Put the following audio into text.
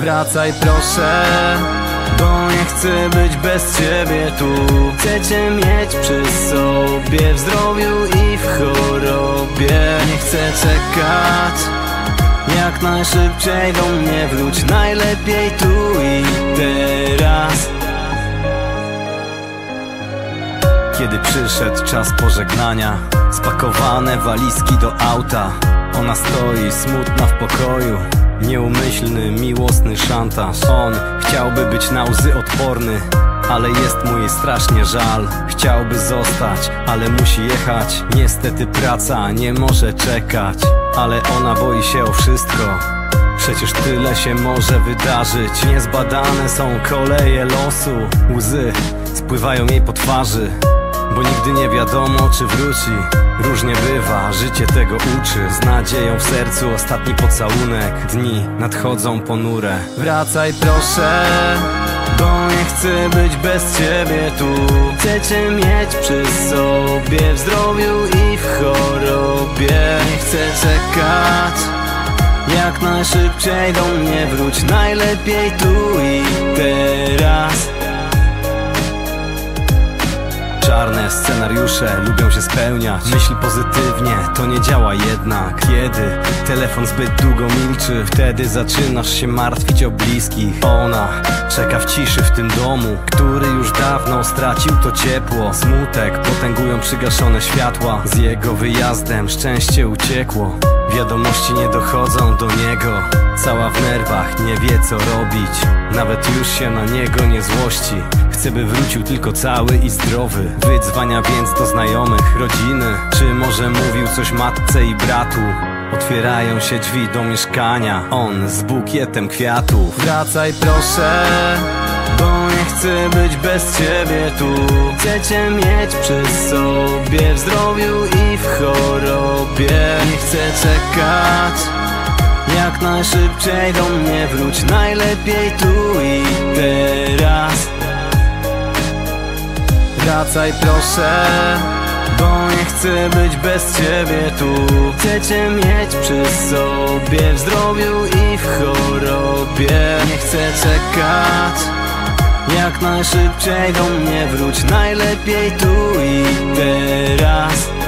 Wracaj proszę, bo nie chcę być bez ciebie tu. Chcę cię mieć przy sobie, w zdrowiu i w chorobie. Nie chcę czekać, jak najszybciej do mnie wróć. Najlepiej tu i teraz. Kiedy przyszedł czas pożegnania, spakowane walizki do auta, ona stoi smutna w pokoju, nieumyślny, miłosny szantaż. On chciałby być na łzy odporny, ale jest mu jej strasznie żal. Chciałby zostać, ale musi jechać. Niestety praca nie może czekać, ale ona boi się o wszystko. Przecież tyle się może wydarzyć. Niezbadane są koleje losu. Łzy spływają jej po twarzy, bo nigdy nie wiadomo, czy wróci. Różnie bywa, życie tego uczy. Z nadzieją w sercu ostatni pocałunek. Dni nadchodzą ponure. Wracaj proszę, bo nie chcę być bez ciebie tu. Chcę cię mieć przy sobie, w zdrowiu i w chorobie. Nie chcę czekać, jak najszybciej do mnie wróć. Najlepiej tu i teraz. Czarne scenariusze lubią się spełniać. Myśl pozytywnie, to nie działa jednak. Kiedy telefon zbyt długo milczy, wtedy zaczynasz się martwić o bliskich. Ona czeka w ciszy w tym domu, który już dawno stracił to ciepło. Smutek potęgują przygaszone światła. Z jego wyjazdem szczęście uciekło. Wiadomości nie dochodzą do niego. Cała w nerwach, nie wie co robić. Nawet już się na niego nie złości. Chce, by wrócił tylko cały i zdrowy. Wydzwania więc do znajomych, rodziny. Czy może mówił coś matce i bratu? Otwierają się drzwi do mieszkania, on z bukietem kwiatów. Wracaj proszę, bo nie chcę być bez ciebie tu. Chcę cię mieć przy sobie, w zdrowiu i w chorobie. Nie chcę czekać, jak najszybciej do mnie wróć. Najlepiej tu i teraz. Wracaj proszę, bo nie chcę być bez ciebie tu. Chcę cię mieć przy sobie, w zdrowiu i w chorobie. Nie chcę czekać, jak najszybciej do mnie wróć. Najlepiej tu i teraz.